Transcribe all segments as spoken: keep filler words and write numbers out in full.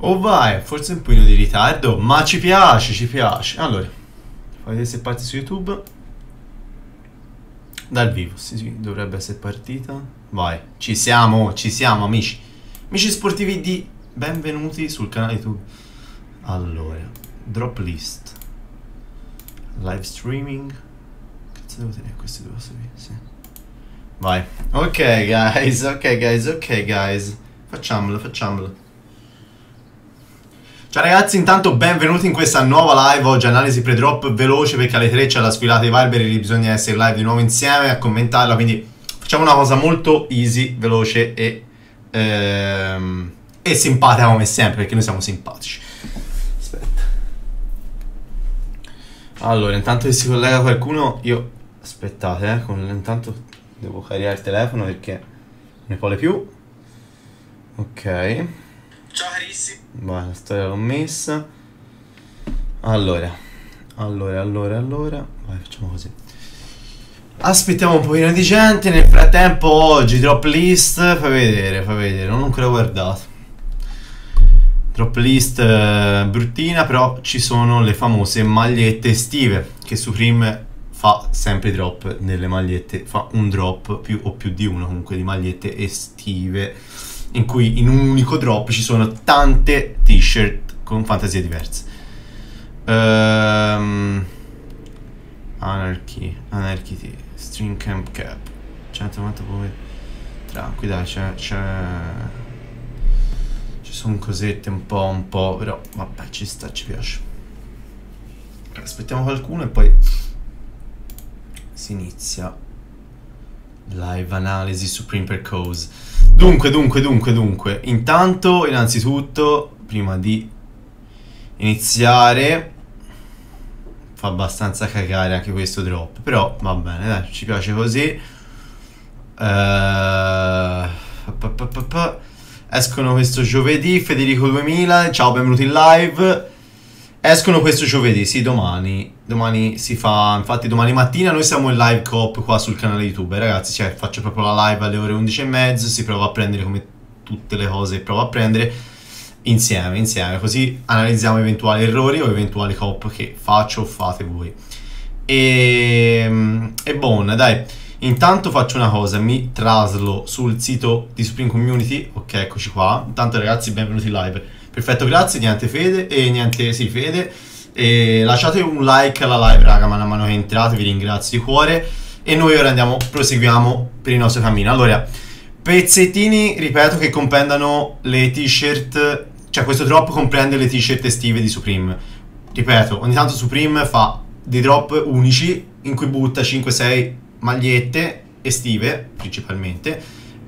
Oh vai, forse un pochino di ritardo, ma ci piace, ci piace. Allora, fate se parte su YouTube. Dal vivo, sì, sì, dovrebbe essere partita. Vai, ci siamo, ci siamo amici. Amici sportivi di benvenuti sul canale YouTube. Allora, drop list. Live streaming. Cazzo devo tenere questi due sapere, sì. Vai. Ok guys, ok guys, ok guys. Facciamolo, facciamolo. Ciao ragazzi, intanto benvenuti in questa nuova live. Oggi analisi pre-drop veloce perché alle tre c'è la sfilata di Vibery, lì bisogna essere live di nuovo insieme a commentarla, quindi facciamo una cosa molto easy, veloce e, ehm, e simpatica come sempre, perché noi siamo simpatici. Aspetta. Allora, intanto che si collega qualcuno, io... Aspettate, eh, con... intanto devo caricare il telefono perché ne vuole più. Ok. Ciao carissimi. Vai, la storia l'ho messa. Allora, allora, allora, allora. Vai, facciamo così. Aspettiamo un pochino di gente. Nel frattempo oggi drop list. Fai vedere, fai vedere. Non ho ancora guardato. Drop list eh, bruttina, però ci sono le famose magliette estive, che Supreme fa sempre drop nelle magliette. Fa un drop più o più di uno comunque di magliette estive, in cui in un unico drop ci sono tante t-shirt con fantasie diverse. um, Anarchy, Anarchy String Camp Cap centonovanta poi. Tranqui dai, c'è ci sono cosette un po' un po', però vabbè ci sta, ci piace. Aspettiamo qualcuno e poi si inizia live analisi Supreme per cause. Dunque, dunque, dunque, dunque, intanto, innanzitutto, prima di iniziare, fa abbastanza cagare anche questo drop, però va bene, dai, ci piace così. Uh, pa, pa, pa, pa. Escono questo giovedì, Federico duemila, ciao, benvenuti in live. Escono questo giovedì, sì, domani, domani si fa, infatti domani mattina noi siamo in live coop qua sul canale YouTube, eh, ragazzi, cioè faccio proprio la live alle ore undici e mezza, si prova a prendere come tutte le cose, prova a prendere insieme, insieme, così analizziamo eventuali errori o eventuali coop che faccio o fate voi. E, e buona, dai, intanto faccio una cosa, mi traslo sul sito di Supreme Community, ok, eccoci qua, intanto ragazzi benvenuti in live. Perfetto, grazie, niente Fede, e niente, sì, Fede, e lasciate un like alla live, raga, man mano che entrate, vi ringrazio di cuore, e noi ora andiamo, proseguiamo per il nostro cammino. Allora, pezzettini, ripeto, che comprendano le t-shirt, cioè questo drop comprende le t-shirt estive di Supreme, ripeto, ogni tanto Supreme fa dei drop unici, in cui butta cinque sei magliette estive, principalmente,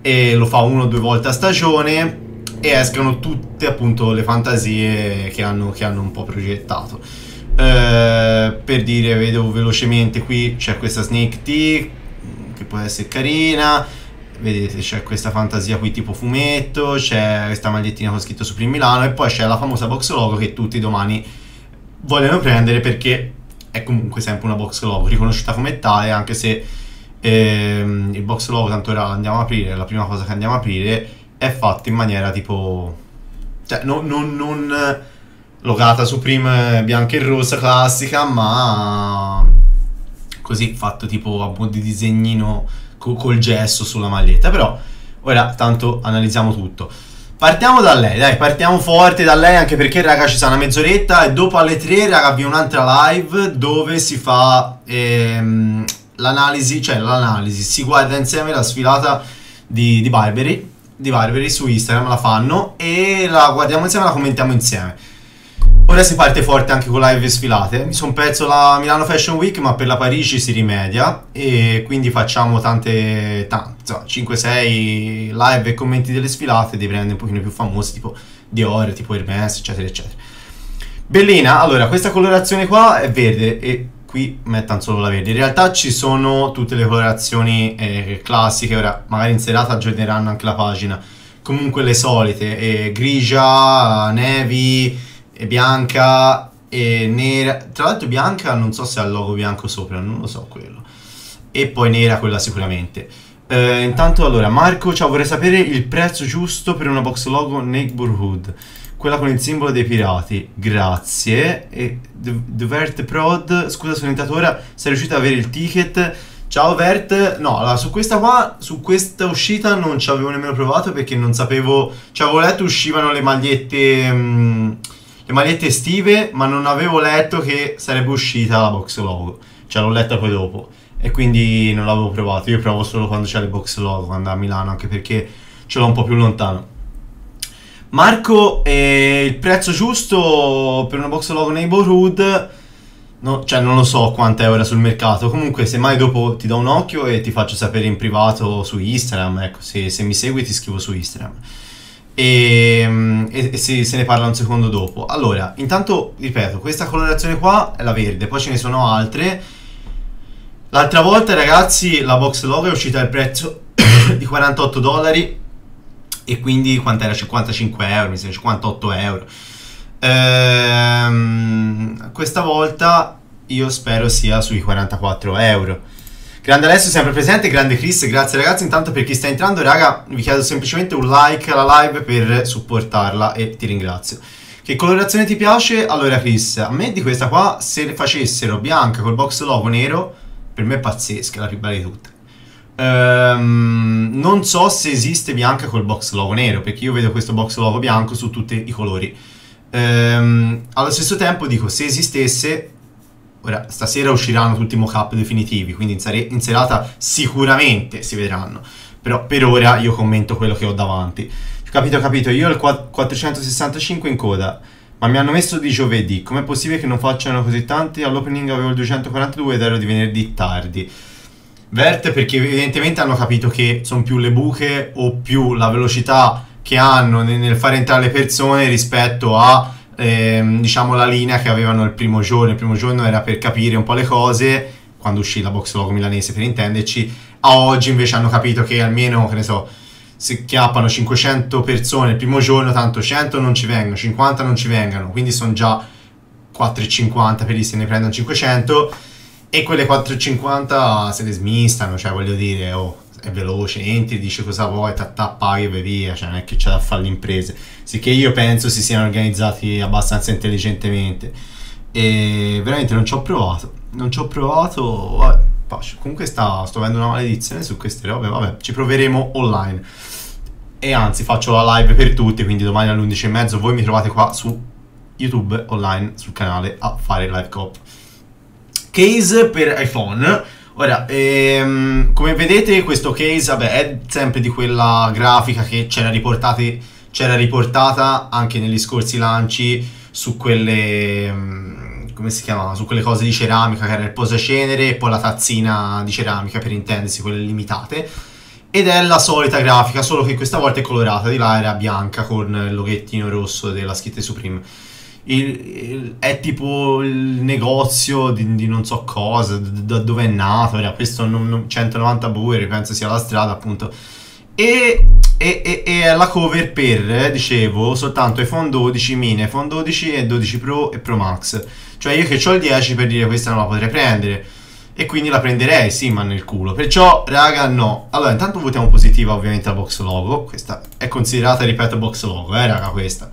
e lo fa una o due volte a stagione, e escono tutte appunto le fantasie che hanno, che hanno un po' progettato. Eh, per dire, vedo velocemente qui c'è questa sneak tea che può essere carina, vedete c'è questa fantasia qui tipo fumetto, c'è questa magliettina con scritto Supreme Milano e poi c'è la famosa box logo che tutti domani vogliono prendere perché è comunque sempre una box logo riconosciuta come tale, anche se ehm, il box logo tanto ora andiamo ad aprire, la prima cosa che andiamo ad aprire è fatto in maniera tipo, cioè non, non, non logata Supreme bianca e rossa classica, ma così fatto tipo a modo di disegnino col, col gesso sulla maglietta. Però ora tanto analizziamo tutto. Partiamo da lei, dai, partiamo forte da lei, anche perché raga ci sarà una mezz'oretta e dopo alle tre raga vi è un'altra live dove si fa ehm, l'analisi, cioè l'analisi, si guarda insieme la sfilata di, di Burberry. Di Vibery su Instagram la fanno e la guardiamo insieme e la commentiamo insieme. Ora si parte forte anche con live sfilate. Mi sono perso la Milano Fashion Week, ma per la Parigi si rimedia e quindi facciamo tante, tante cinque sei live e commenti delle sfilate dei brand un pochino più famosi tipo Dior, tipo Hermès, eccetera eccetera. Bellina, allora questa colorazione qua è verde e qui mettan solo la verde, in realtà ci sono tutte le colorazioni eh, classiche, ora magari in serata aggiorneranno anche la pagina, comunque le solite, eh, grigia, nevi, eh, bianca e eh, nera, tra l'altro bianca non so se ha il logo bianco sopra, non lo so quello, e poi nera quella sicuramente. Eh, intanto allora Marco, ciao, vorrei sapere il prezzo giusto per una box logo Neighborhood. quella con il simbolo dei pirati, grazie. E Vert Prod, scusa sono entrato ora, sei riuscito ad avere il ticket? Ciao Vert, no, allora su questa qua, su questa uscita non ci avevo nemmeno provato perché non sapevo, cioè avevo letto uscivano le magliette, mh, le magliette estive, ma non avevo letto che sarebbe uscita la box logo, cioè l'ho letta poi dopo e quindi non l'avevo provato, io provo solo quando c'è le box logo, quando a Milano, anche perché ce l'ho un po' più lontano. Marco, eh, il prezzo giusto per una box logo Neighborhood, no, cioè non lo so quanto è ora sul mercato, comunque semmai dopo ti do un occhio e ti faccio sapere in privato su Instagram, ecco, se, se mi segui ti scrivo su Instagram e, e, e se, se ne parla un secondo dopo. Allora, intanto ripeto, questa colorazione qua è la verde, poi ce ne sono altre. L'altra volta ragazzi la box logo è uscita al prezzo di quarantotto dollari e quindi quant'era? cinquantacinque euro, mi sembra cinquantotto euro. Ehm, questa volta io spero sia sui quarantaquattro euro. Grande Alessio sempre presente, grande Chris, grazie ragazzi. Intanto per chi sta entrando, raga, vi chiedo semplicemente un like alla live per supportarla e ti ringrazio. Che colorazione ti piace? Allora Chris, a me di questa qua, se facessero bianca col box logo nero, per me è pazzesca, la più bella di tutte. Um, non so se esiste bianca col box logo nero, perché io vedo questo box logo bianco su tutti i colori. Um, allo stesso tempo dico, se esistesse, ora stasera usciranno tutti i mock-up definitivi, quindi in, sere in serata sicuramente si vedranno, però per ora io commento quello che ho davanti. Capito, capito, io ho il quattrocentosessantacinque in coda, ma mi hanno messo di giovedì, com'è possibile che non facciano così tanti? All'opening avevo il duecentoquarantadue ed ero di venerdì tardi. Vert, perché evidentemente hanno capito che sono più le buche o più la velocità che hanno nel fare entrare le persone rispetto a ehm, diciamo la linea che avevano il primo giorno. Il primo giorno era per capire un po' le cose quando uscì la box logo milanese, per intenderci. A oggi invece hanno capito che almeno, che ne so, se chiappano cinquecento persone il primo giorno, tanto cento non ci vengono, cinquanta non ci vengono, quindi sono già quattro e cinquanta per lì, se ne prendono cinquecento. E quelle quattro e cinquanta se le smistano, cioè voglio dire, oh, è veloce, entri, dici cosa vuoi, tatta, paghi e vai via, cioè non è che c'è da fare le imprese. Sicché io penso si siano organizzati abbastanza intelligentemente. E veramente non ci ho provato, non ci ho provato, vabbè, comunque sta, sto avendo una maledizione su queste robe, vabbè, ci proveremo online. E anzi faccio la live per tutti, quindi domani alle undici e mezzo voi mi trovate qua su YouTube online, sul canale, a fare live cop. Case per iPhone. Ora, ehm, come vedete questo case, vabbè, è sempre di quella grafica che c'era riportata anche negli scorsi lanci su quelle, come si chiamava, su quelle cose di ceramica, che era il posacenere e poi la tazzina di ceramica, per intendersi, quelle limitate. Ed è la solita grafica, solo che questa volta è colorata, di là era bianca con il loghettino rosso della scritta Supreme. Il, il, è tipo il negozio di, di non so cosa, da dove è nato, era questo non, centonovanta bueri, penso sia la strada appunto, e, e, e, e è la cover per, eh, dicevo, soltanto iPhone dodici mini, iPhone dodici e dodici Pro e Pro Max, cioè io che ho il dieci, per dire, questa non la potrei prendere e quindi la prenderei, sì, ma nel culo, perciò raga no. Allora intanto votiamo positiva ovviamente la box logo, questa è considerata, ripeto, box logo, eh raga, questa,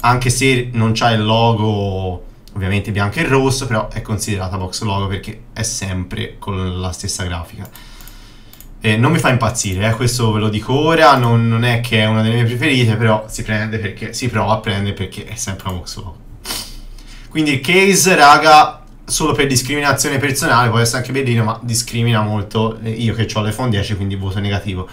anche se non c'ha il logo ovviamente bianco e rosso, però è considerata box logo perché è sempre con la stessa grafica. Eh, non mi fa impazzire, eh, questo ve lo dico ora, non, non è che è una delle mie preferite, però si prende perché si prova a prendere, perché è sempre una box logo. Quindi il case, raga, solo per discriminazione personale, può essere anche bellino, ma discrimina molto io che ho l'iPhone dieci, quindi voto negativo.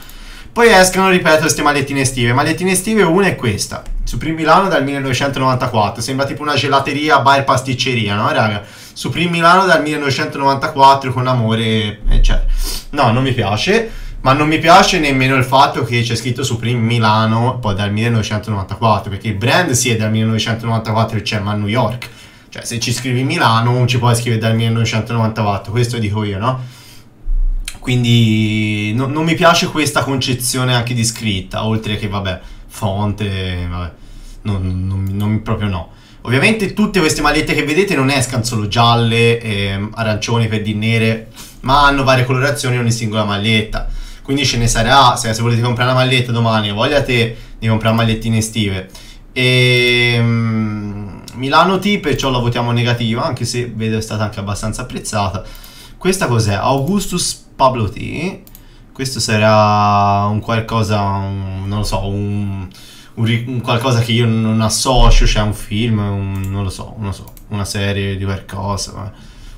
Poi escono, ripeto, queste magliettine estive. Magliettine estive, una è questa, Supreme Milano dal millenovecentonovantaquattro. Sembra tipo una gelateria, bar, pasticceria, no raga? Supreme Milano dal millenovecentonovantaquattro con amore, eccetera. No, non mi piace, ma non mi piace nemmeno il fatto che c'è scritto Supreme Milano poi dal millenovecentonovantaquattro, perché il brand sì è dal millenovecentonovantaquattro che c'è, ma a New York. Cioè, se ci scrivi Milano non ci puoi scrivere dal millenovecentonovantaquattro, questo dico io, no? Quindi no, non mi piace questa concezione anche di scritta, oltre che, vabbè, fonte, vabbè, non, non, non, proprio no. Ovviamente tutte queste magliette che vedete non escano solo gialle, eh, arancioni, per dire nere, ma hanno varie colorazioni ogni singola maglietta. Quindi ce ne sarà, se, se volete comprare una maglietta domani, vogliate di comprare magliettine estive E Milano T, perciò la votiamo negativa, anche se vedo è stata anche abbastanza apprezzata. Questa cos'è? Augustus Pablo T. Questo sarà un qualcosa, un, non lo so, un, un, un qualcosa che io non associo, cioè un film, un, non lo so, non lo so, una serie di qualcosa,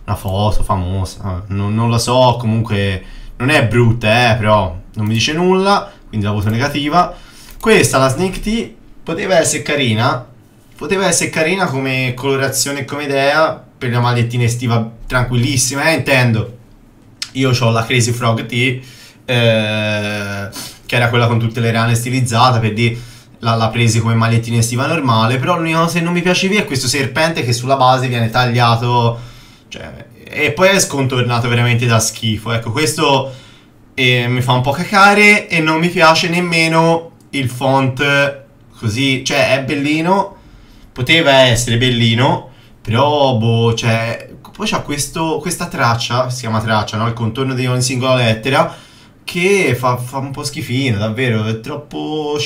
una foto famosa, non, non lo so, comunque non è brutta, eh, però non mi dice nulla, quindi la voto negativa. Questa, la Sneak T, poteva essere carina, poteva essere carina come colorazione e come idea per una magliettina estiva tranquillissima, eh, intendo. Io ho la Crazy Frog T, Eh, che era quella con tutte le rane stilizzata, per dire, la, la presi come magliettina estiva normale. Però l'unica cosa che non mi piace via è questo serpente che sulla base viene tagliato, cioè, e poi è scontornato veramente da schifo. Ecco, questo eh, mi fa un po' cacare. E non mi piace nemmeno il font così, cioè è bellino, poteva essere bellino, però boh, cioè, poi c'ha questo, questa traccia, si chiama traccia, no? Il contorno di ogni singola lettera, che fa, fa un po' schifino, davvero, è troppo,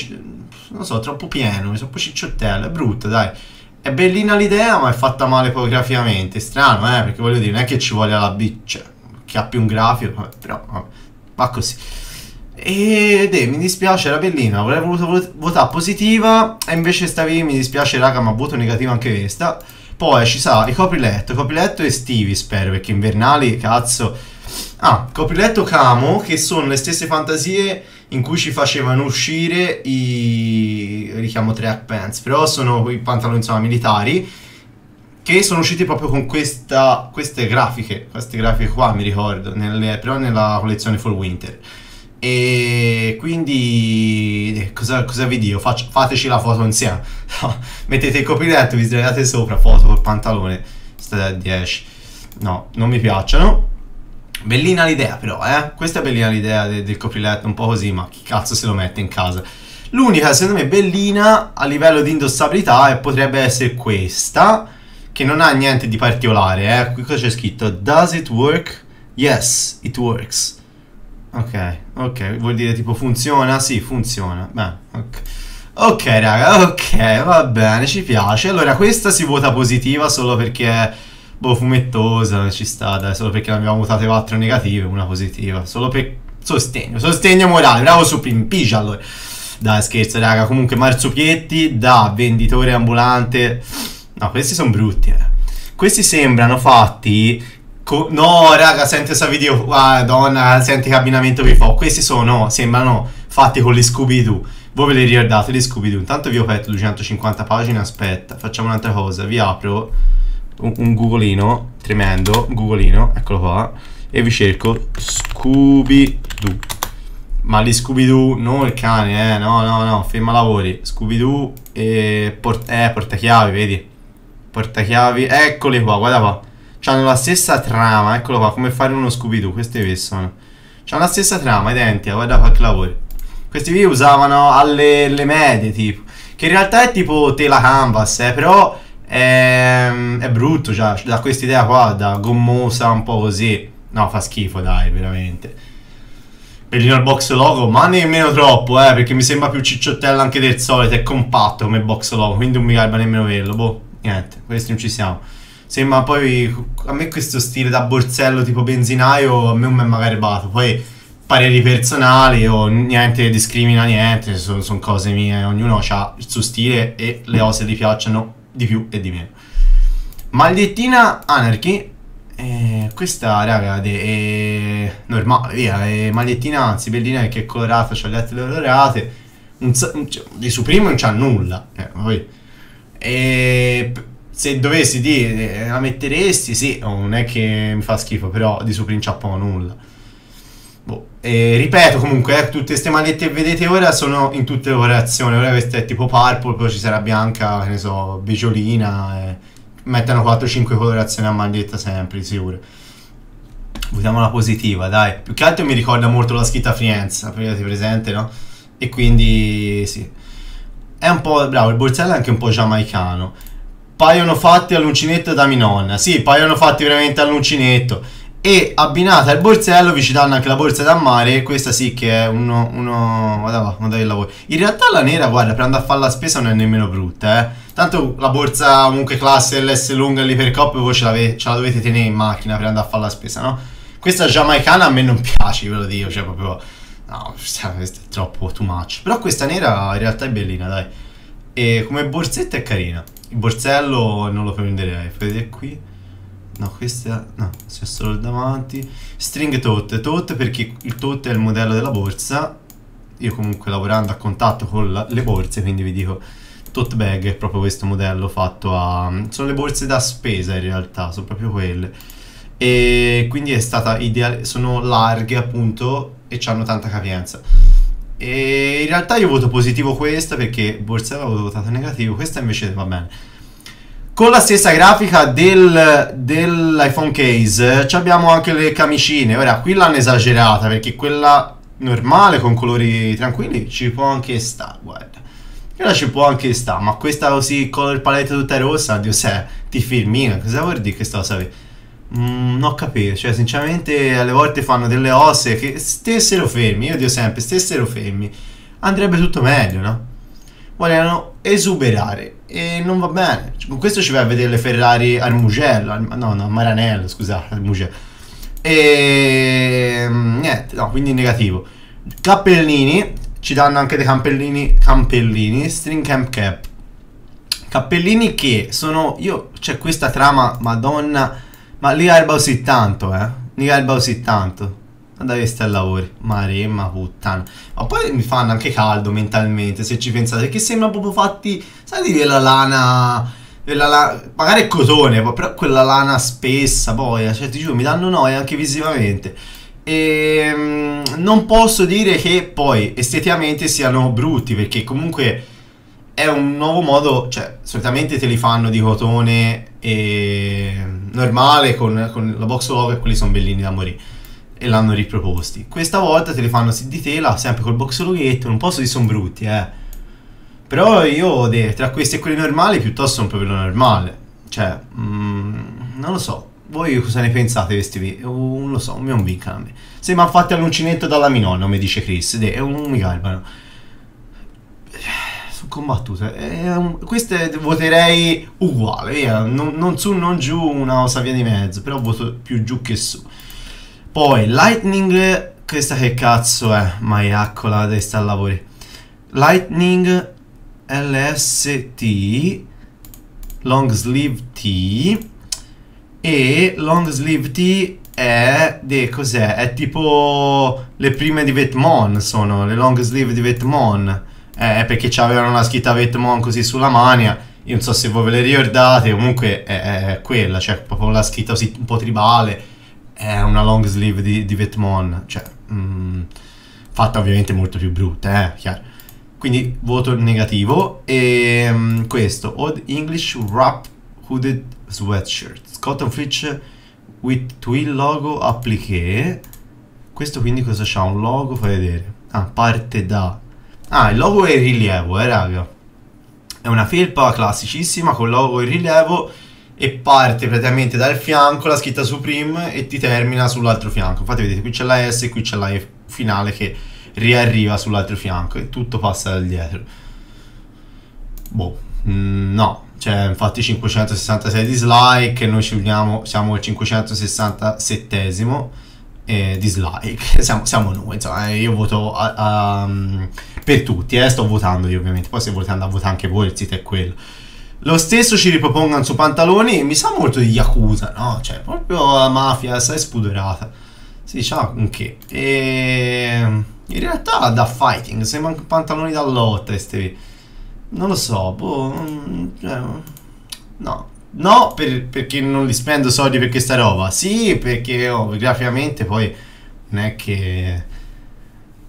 non so, troppo pieno, è troppo cicciottello, è brutto, dai. È bellina l'idea, ma è fatta male poi graficamente, strano, eh, perché voglio dire, non è che ci voglia la biccia, che ha più un grafico, però, vabbè, va così. Ed eh, mi dispiace, era bellina, avrei voluto votare positiva, e invece stavi, mi dispiace raga, ma voto negativa anche questa. Poi ci sarà i copriletto, copriletto estivi spero, perché invernali, cazzo. Ah, copriletto camo, che sono le stesse fantasie in cui ci facevano uscire i richiamo track pants, però sono i pantaloni insomma militari, che sono usciti proprio con questa, queste grafiche, queste grafiche qua mi ricordo, nelle, però nella collezione Fall Winter. E quindi eh, cosa, cosa vi dico? Faccio, fateci la foto insieme. Mettete il copriletto, vi sdraiate sopra, foto col pantalone, state a dieci. No, non mi piacciono. Bellina l'idea però, eh. Questa è bellina l'idea del, del copriletto, un po' così, ma chi cazzo se lo mette in casa? L'unica, secondo me, bellina a livello di indossabilità, e potrebbe essere questa, che non ha niente di particolare, eh. Qui c'è scritto, does it work? Yes, it works. Ok, ok, vuol dire tipo funziona? Sì, funziona. Beh, ok. Ok, raga, ok, va bene, ci piace. Allora, questa si vota positiva solo perché... boh, fumettosa, ci sta, dai, solo perché ne abbiamo votate quattro negative, una positiva, solo per sostegno, sostegno morale, bravo Supreme, pigia allora. Dai, scherzo, raga, comunque marsupietti da venditore ambulante, no, questi sono brutti, eh. Questi sembrano fatti, no, raga, senti sta video, madonna, senti che abbinamento vi fa, questi sono, sembrano fatti con gli Scooby-Doo, voi ve li ricordate gli Scooby-Doo, intanto vi ho aperto duecentocinquanta pagine, aspetta, facciamo un'altra cosa, vi apro... un googolino, tremendo, un googolino, eccolo qua, e vi cerco Scooby-Doo. Ma gli Scooby-Doo, non il cane, eh, no, no, no, ferma lavori, Scooby-Doo e port eh, portachiavi, vedi? Portachiavi, eccoli qua, guarda qua, c'hanno la stessa trama, eccolo qua, come fare uno Scooby-Doo, queste vi sono. C'hanno la stessa trama, identica, guarda qua che lavori. Questi vi usavano alle le medie, tipo, che in realtà è tipo tela canvas, eh, però... È, è brutto, cioè, da questa idea qua, da gommosa un po' così, no, fa schifo, dai, veramente. Bellino il box logo, ma nemmeno troppo, eh, perché mi sembra più cicciottello anche del solito, è compatto come box logo, quindi non mi garba nemmeno quello, boh, niente, questo non ci siamo. Sembra poi, a me questo stile da borsello tipo benzinaio, a me non mi è mai garbato, poi pareri personali o niente che discrimina niente, sono, sono cose mie, ognuno ha il suo stile e le cose gli piacciono di più e di meno. Magliettina Anarchy, eh, questa raga è normale, via, è magliettina, anzi bellina perché è colorata, c'ha le lettere colorate, di Supreme non c'ha nulla, eh, poi, e se dovessi dire la metteresti, sì, non è che mi fa schifo, però di Supreme c'ha poco nulla. Boh. E ripeto comunque, eh, tutte queste magliette che vedete ora sono in tutte le colorazioni. Ora questa è tipo purple, poi ci sarà bianca, che ne so, beggiolina, eh. Mettono quattro cinque colorazioni a maglietta sempre, sicuro. Votiamo la positiva, dai. Più che altro mi ricorda molto la scritta Frienza, perché avete presente, no? E quindi sì, è un po' bravo, il borsello è anche un po' giamaicano. Paiono fatti all'uncinetto da mia nonna. Sì, paiono fatti veramente all'uncinetto. e abbinata al borsello vi ci danno anche la borsa da mare. Questa sì che è uno, uno... guarda va, guarda che lavoro. In realtà la nera, guarda, per andare a fare la spesa non è nemmeno brutta, eh. Tanto la borsa comunque classe L S lunga lì per coppe voi ce la, ce la dovete tenere in macchina per andare a fare la spesa, no? Questa giamaicana a me non piace, ve lo dico, cioè proprio... no, questa è troppo too much. Però questa nera in realtà è bellina, dai. E come borsetta è carina. Il borsello non lo prenderei, vedete qui. No, questa no, c'è solo il davanti. String tote, tote perché il tote è il modello della borsa. Io comunque lavorando a contatto con la, le borse, quindi vi dico tote bag è proprio questo modello fatto a... sono le borse da spesa in realtà, sono proprio quelle. E quindi è stata ideale, sono larghe appunto e hanno tanta capienza. E in realtà io voto positivo questa perché borsa l'avevo votato negativo, questa invece va bene. Con la stessa grafica del, dell'iPhone case abbiamo anche le camicine. Ora qui l'hanno esagerata perché quella normale con colori tranquilli ci può anche sta, guarda, quella ci può anche sta, ma questa così color palette tutta rossa, Dio se ti filmina, cosa vuol dire questa cosa? Mm, non ho capito, cioè sinceramente alle volte fanno delle osse che stessero fermi, io dico sempre stessero fermi, andrebbe tutto meglio, no? Vogliono esuberare e non va bene. Con questo ci vai a vedere le Ferrari al Mugello, al, no, no, Maranello, scusate, al Mugello. E niente, no, quindi negativo. Cappellini, ci danno anche dei cappellini, cappellini, string camp cap. Cappellini che sono, io, c'è questa trama, madonna, ma li garba così tanto, eh, li garba così tanto. Andate a stare a lavori, maremma puttana. Ma poi mi fanno anche caldo mentalmente, se ci pensate, perché sembrano proprio fatti, sai, della lana, della lana, magari è cotone, però quella lana spessa, poi, cioè ti giuro, mi danno noia anche visivamente. E non posso dire che poi esteticamente siano brutti, perché comunque è un nuovo modo, cioè, solitamente te li fanno di cotone e normale, con, con la box logo e quelli sono bellini da morire. E l'hanno riproposti. Questa volta te li fanno di tela, sempre col box loghetto. Non posso dire sono brutti, eh. Però io, de, tra questi e quelli normali, piuttosto un proprio normale. Cioè, mm, non lo so. Voi cosa ne pensate questi video? Non lo so, mi convincono a me. Sembra fatti all'uncinetto dalla mia nonna, mi dice Chris. De, è un mi garbano. Sono combattute. Eh, queste voterei uguale, via. Non, non su, non giù, una osa via di mezzo. Però voto più giù che su. Poi Lightning, questa che cazzo è? Maiaccola da sta al lavoro. Lightning L S T Long Sleeve T. E Long Sleeve T è... de, cos'è? È tipo le prime di Vetements, sono le Long Sleeve di Vetements. È perché c'avevano una scritta Vetements così sulla mania. Io non so se voi ve le ricordate, comunque è, è quella, cioè proprio la scritta così un po' tribale. È una long sleeve di, di Vetements, cioè, mm, fatta ovviamente molto più brutta, eh, chiaro. Quindi voto negativo. E mm, questo, Old English Wrap Hooded Sweatshirt, Cotton Fleece with Twill Logo Appliqué. Questo quindi cosa c'ha? Un logo, fai vedere. Ah, parte da... ah, il logo è in rilievo, eh, raga. È una felpa classicissima con logo in rilievo. E parte praticamente dal fianco la scritta Supreme e ti termina sull'altro fianco. Infatti vedete qui c'è la S e qui c'è la F finale che riarriva sull'altro fianco e tutto passa da dietro. Boh, mm, no, cioè infatti cinquecentosessantasei dislike, noi ci uniamo, siamo al cinquecentosessantasettesimo eh, dislike, siamo, siamo noi, insomma, io voto a, a, per tutti, eh, sto votando io ovviamente, poi se volete andare a votare anche voi il sito è quello. Lo stesso ci ripropongono su pantaloni, mi sa molto di Yakuza, no? Cioè, proprio la mafia, sai, spudorata. Sì, c'ha un che. E... in realtà da fighting, sembra anche pantaloni da lotta, estevi. Non lo so, boh... cioè, no. No, per, perché non li spendo soldi per questa roba. Sì, perché oh, graficamente poi non è che...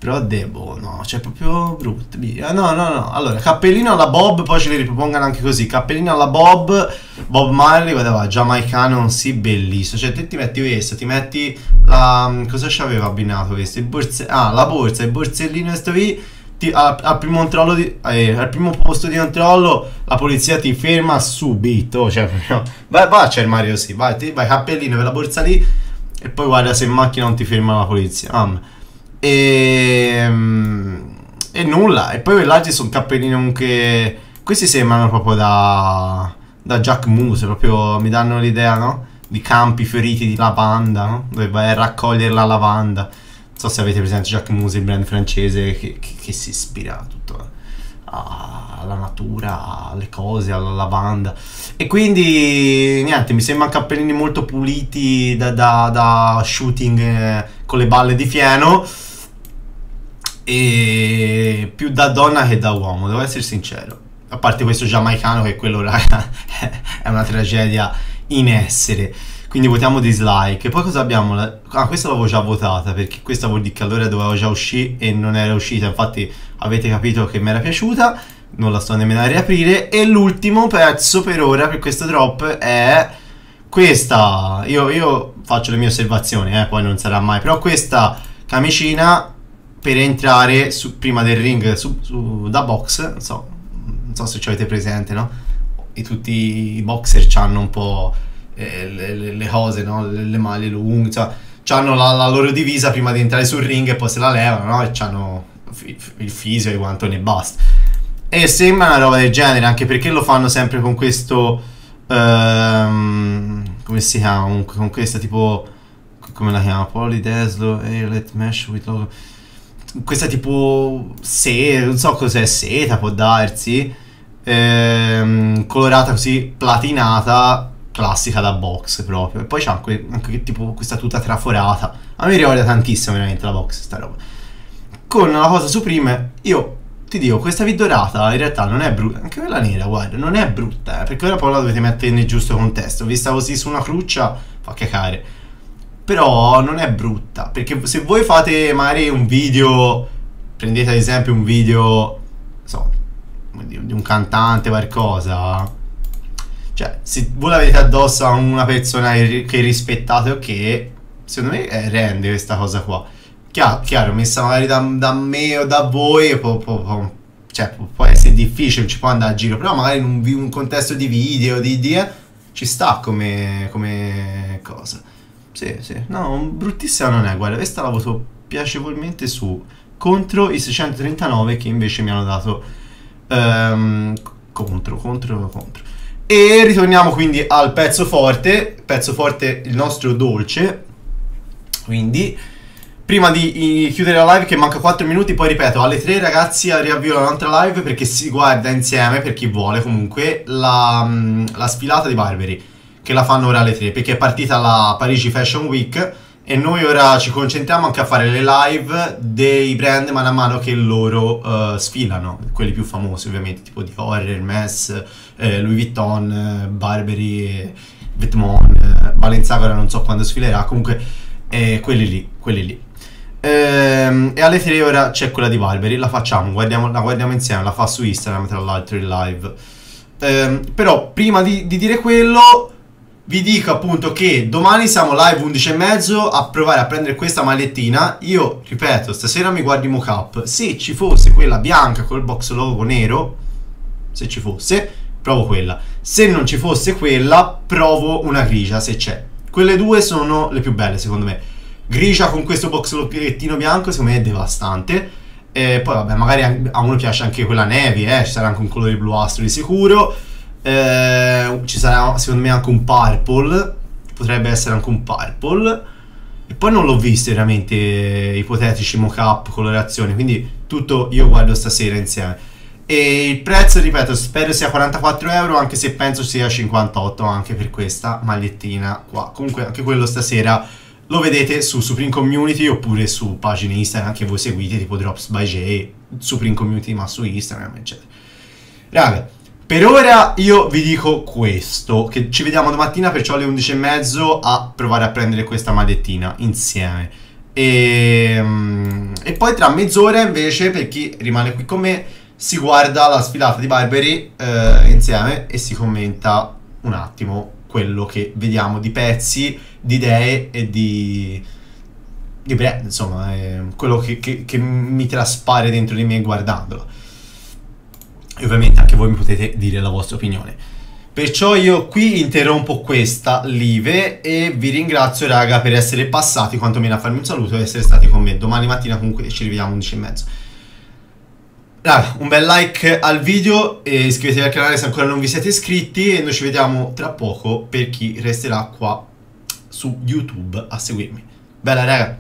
però debo, no, cioè proprio brutto. No, no, no, allora, cappellino alla Bob, poi ce li ripropongano anche così. Cappellino alla Bob, Bob Marley, guarda va, giamaicano, sì, bellissimo. Cioè te ti metti questo, ti metti la... cosa ci aveva abbinato questo? Il borse... ah, la borsa, il borsellino questo lì, ti... al, al, primo controllo di... eh, al primo posto di controllo la polizia ti ferma subito. Cioè proprio, vai, vai, c'è il Mario, sì, vai, ti... vai, cappellino, per la borsa lì. e poi guarda se in macchina non ti ferma la polizia. um. e, e nulla. E poi quell'altro sono cappellini anche, questi sembrano proprio da da Jacquemus, proprio mi danno l'idea, no? Di campi feriti di lavanda, no? Dove vai a raccogliere la lavanda. Non so se avete presente Jacquemus, il brand francese che, che, che si ispira tutto alla natura, alle cose, alla lavanda. E quindi niente, mi sembrano cappellini molto puliti da, da, da shooting eh, con le balle di fieno, e più da donna che da uomo, devo essere sincero. A parte questo giamaicano, che quello raga, è una tragedia in essere. Quindi votiamo dislike. E poi cosa abbiamo? La... ah, questa l'avevo già votata, perché questa vuol dire che allora dovevo già uscire e non era uscita. Infatti avete capito che mi era piaciuta, non la sto nemmeno a riaprire. E l'ultimo pezzo per ora, per questo drop, è questa. Io, io faccio le mie osservazioni, eh, poi non sarà mai. Però questa camicina per entrare su, prima del ring su, su, da box, non so, non so se ci avete presente, no? E tutti i boxer hanno un po' eh, le, le cose, no? Le, le maglie lunghe, insomma, hanno la, la loro divisa prima di entrare sul ring e poi se la levano, no? E hanno il fisio e quanto ne basta. E sembra una roba del genere, anche perché lo fanno sempre con questo um, come si chiama, con questa tipo, come la chiama, polydeslo let mesh with logo, questa tipo se non so cos'è, seta può darsi, ehm, colorata così platinata, classica da box proprio. E poi c'è anche, anche tipo questa tuta traforata, a me ricorda tantissimo veramente la box sta roba. Con la cosa Supreme, io ti dico, questa vidorata in realtà non è brutta, anche quella nera, guarda, non è brutta, eh, perché ora poi la dovete mettere nel giusto contesto, vista così su una cruccia fa cacare, però non è brutta, perché se voi fate magari un video, prendete ad esempio un video, so, di un cantante o qualcosa, cioè, se voi l'avete addosso a una persona che rispettate, ok, secondo me eh, rende questa cosa qua. Chiaro, chiaro, messa magari da, da me o da voi può, può, può, cioè, può essere difficile, ci può andare a giro, però magari in un, un contesto di video, di, di eh, ci sta come, come cosa. Sì, sì, no, bruttissima non è, guarda, questa la voto piacevolmente su, contro i seicentotrentanove che invece mi hanno dato um, contro, contro, contro. E ritorniamo quindi al pezzo forte, pezzo forte, il nostro dolce, quindi... Prima di chiudere la live, che manca quattro minuti, poi ripeto, alle tre ragazzi riavvio un'altra live perché si guarda insieme, per chi vuole comunque, la, la sfilata di Burberry, che la fanno ora alle tre, perché è partita la Parigi Fashion Week e noi ora ci concentriamo anche a fare le live dei brand mano a mano che loro uh, sfilano, quelli più famosi ovviamente, tipo Dior, Hermès, eh, Louis Vuitton, eh, Burberry, Vetements, eh, Balenciaga, ora non so quando sfilerà, comunque eh, quelli lì, quelli lì. E alle tre ora c'è quella di Vibery, la facciamo, guardiamo, la guardiamo insieme, la fa su Instagram tra l'altro in live. Ehm, però prima di, di dire quello vi dico appunto che domani siamo live undici e mezzo a provare a prendere questa magliettina. Io ripeto, stasera mi guardi i mock-up, se ci fosse quella bianca col box logo nero, se ci fosse provo quella, se non ci fosse quella provo una grigia se c'è. Quelle due sono le più belle secondo me. Grigia con questo box locchettino bianco secondo me è devastante. E poi vabbè, magari a uno piace anche quella nevi, eh? Ci sarà anche un colore bluastro di sicuro, eh, ci sarà secondo me anche un purple, potrebbe essere anche un purple. E poi non l'ho visto veramente ipotetici mock-up, colorazioni, quindi tutto io guardo stasera insieme. E il prezzo, ripeto, spero sia quarantaquattro euro, anche se penso sia cinquantotto anche per questa magliettina qua. Comunque anche quello stasera lo vedete su Supreme Community oppure su pagine Instagram che voi seguite, tipo Drops by J, Supreme Community ma su Instagram, eccetera. Raga, per ora io vi dico questo, che ci vediamo domattina perciò alle undici e mezzo a provare a prendere questa magliettina insieme. E, e poi tra mezz'ora invece, per chi rimane qui con me, si guarda la sfilata di Burberry eh, insieme e si commenta un attimo quello che vediamo di pezzi, di idee e di, di brand, insomma, eh, quello che, che, che mi traspare dentro di me guardandolo. E ovviamente anche voi mi potete dire la vostra opinione. Perciò io qui interrompo questa live e vi ringrazio raga per essere passati quantomeno a farmi un saluto e essere stati con me. Domani mattina comunque ci rivediamo undici e mezza. Raga, un bel like al video e iscrivetevi al canale se ancora non vi siete iscritti e noi ci vediamo tra poco per chi resterà qua su YouTube a seguirmi. Bella raga.